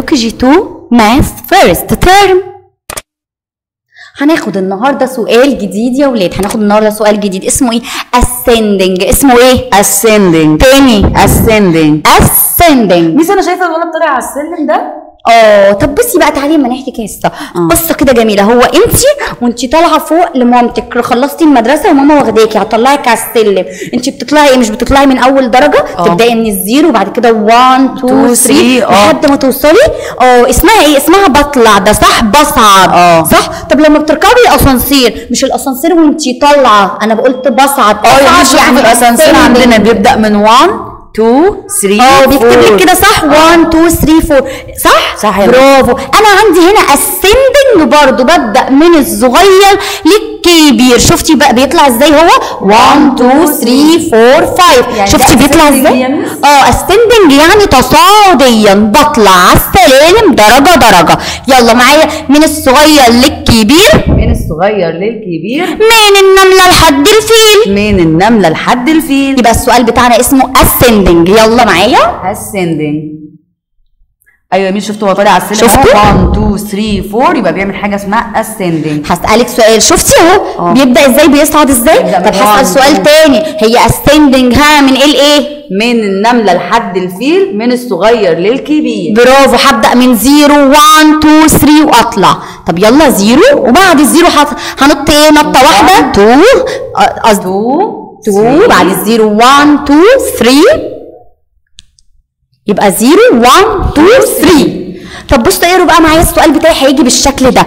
Look G2 Math First Term. هناخد النهارده سؤال جديد يا ولاد، هناخد النهارده سؤال جديد اسمه ايه؟ Ascending. اسمه ايه؟ Ascending. تاني Ascending. Ascending. ميس انا شايفه الولد طالع على السلم ده. طب بصي بقى، تعالي اما نحكي قصه كده جميله. هو انتي طالعه فوق لمامتك، خلصتي المدرسه وماما واخداكي هتطلعك على السلم، انتي بتطلعي مش بتطلعي من اول درجه، تبداي من الزيرو وبعد كده 1 2 3 لحد ما توصلي اسمها ايه؟ اسمها بطلع، ده صح؟ بصعد صح. طب لما بتركبي الاسانسير، مش الاسانسير وانتي طالعه، انا قلت بصعد يعني الاسانسير عندنا بيبدا من 1 2 3 بيكتب لك كده صح؟ 1 2 3 4 صح؟ صح. برافو. انا عندي هنا اسندنج برضه، ببدا من الصغير للكبير. شفتي بقى بيطلع ازاي هو؟ 1 2 3 4 5 يعني، شفتي بيطلع ازاي؟ اسندنج يعني تصاعديا، بطلع على السلالم درجه درجه. يلا معايا، من الصغير للكبير، من الصغير للكبير، من النمله لحد الفيل، من النمله لحد الفيل. يبقى السؤال بتاعنا اسمه اسندنج. يلا معايا ascending. ايوه يا مين، شفتوا هو طالع على السلم، شفتوا 1 2 3 4، يبقى بيعمل حاجه اسمها ascending. هسألك سؤال، شفتي اهو بيبدأ ازاي، بيصعد ازاي؟ طب هسأل سؤال تاني، هي ascending ها من ايه؟ من النمله لحد الفيل، من الصغير للكبير. برافو. هبدأ من زيرو 1 2 3 واطلع. طب يلا زيرو، وبعد الزيرو هنط ايه؟ نطه واحده 2 2 بعد الزيرو 1 2 3 يبقى 0 1 2 3. طب بصوا اقروا بقى معايا السؤال بتاعي، هيجي بالشكل ده: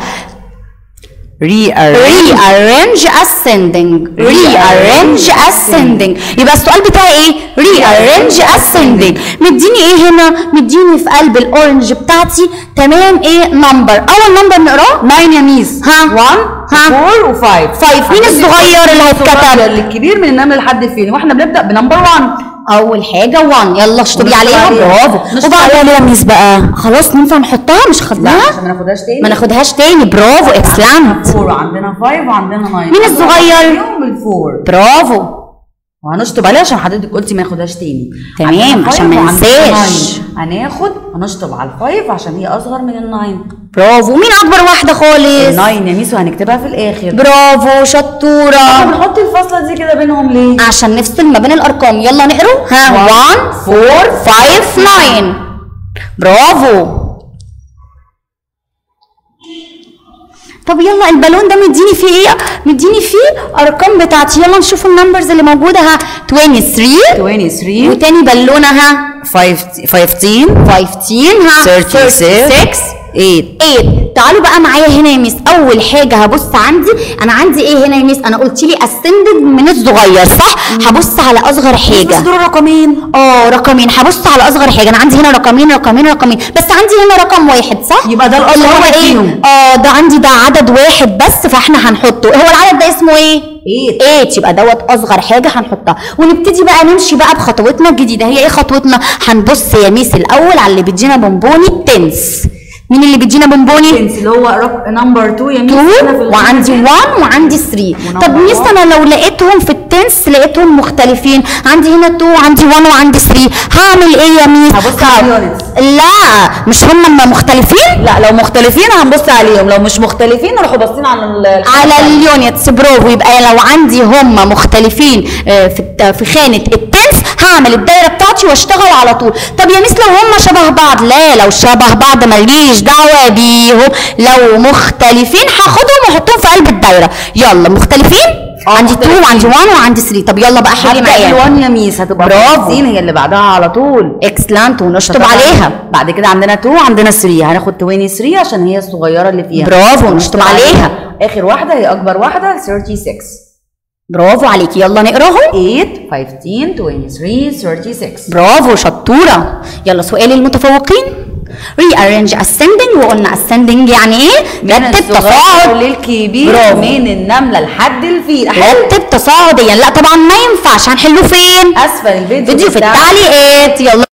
rearrange ascending. rearrange ascending. يبقى السؤال بتاعي ايه؟ rearrange ascending. مديني ايه هنا؟ مديني في قلب الاورنج بتاعتي، تمام، ايه؟ نمبر. اول نمبر نقراه 9 يا ميس، ها 1 4 و 5. مين الصغير اللي هيتكتب؟ الكبير، من النمل لحد فين، واحنا بنبدا بنمبر 1. اول حاجه 1، يلا اشطبي عليها. برافو. وبعدين يا ميس بقى خلاص ننفع نحطها؟ مش خدناها، ما ناخدهاش تاني، ما ناخدهاش تاني. برافو، اكسلنت. 4 وعندنا 5 وعندنا 9، مين الصغير؟ الفور. برافو. وهنشطب عليها عشان حضرتك قلتي ما ناخدهاش تاني، تمام، عشان ما ننساش. هنشطب على الفايف عشان هي اصغر من الناين. برافو. مين اكبر واحده خالص؟ الناين يا ميس، وهنكتبها في الاخر. برافو، شطوره. احنا بنحط الفاصله دي كده بينهم ليه؟ عشان نفصل ما بين الارقام. يلا نقروا، ها 1 4 5 9. برافو. طب يلا البالون ده مديني فيه ايه؟ مديني فيه ارقام بتاعتي، يلا نشوف النمبرز اللي موجوده. ها 23 وتاني بالونه ها 15 ها 36 8. تعالوا بقى معايا هنا يا ميس، اول حاجه هبص عندي، انا عندي ايه هنا يا ميس؟ انا قلت لي اسندد من الصغير صح؟ هبص على اصغر حاجه. بس دول رقمين، رقمين، هبص على اصغر حاجه. انا عندي هنا رقمين رقمين رقمين، بس عندي هنا رقم واحد صح؟ يبقى ده الاصغر فيهم. ده عندي، ده عدد واحد بس، فاحنا هنحطه. هو العدد ده اسمه ايه؟ 8. يبقى دوت اصغر حاجه هنحطها، ونبتدي بقى نمشي بقى بخطوتنا الجديده. هي ايه خطوتنا؟ هنبص يا ميس الاول على اللي بيدينا بونبوني التنس. مين اللي بيدينا بونبوني؟ التنس اللي هو نمبر 2 يا ميس، وعندي 1 وعندي 3. طب ميس انا لو لقيتهم في التنس لقيتهم مختلفين، عندي هنا 2 وعندي 1 وعندي 3، هعمل ايه يا ميس؟ هبص على لا، مش هم مختلفين؟ لا، لو مختلفين هنبص عليهم، لو مش مختلفين نروح باصين على اليونتس. برافو. يبقى لو عندي هم مختلفين في خانه التنس هعمل الدايره بتاعتي واشتغل على طول. طب يا ميس لو هم شبه بعض؟ لا، لو شبه بعض ماليش دعوه بيهم، لو مختلفين هاخدهم واحطهم في قلب الدايره. يلا مختلفين؟ عندي 2 وعندي 1 وعندي 3. طب يلا بقى حاجه معايا، هبدا 1 يا ميس، هتبقى برافو، هي اللي بعدها على طول. اكسلنت. ونشطب عليها. بعد كده عندنا 2 وعندنا 3، هناخد 23 عشان هي الصغيره اللي فيها. برافو، ونشطب عليها. اخر واحده هي اكبر واحده 36. برافو عليكي. يلا نقراهم: 8 15 23 36. برافو، شطوره. يلا سؤال المتفوقين: rearrange ascending. وقلنا ascending يعني ايه؟ رتب تصاعد للكبير، من النمله لحد الفيل، رتب تصاعديا. لا طبعا ما ينفعش، هنحله فين؟ اسفل الفيديو في التعليقات. يلا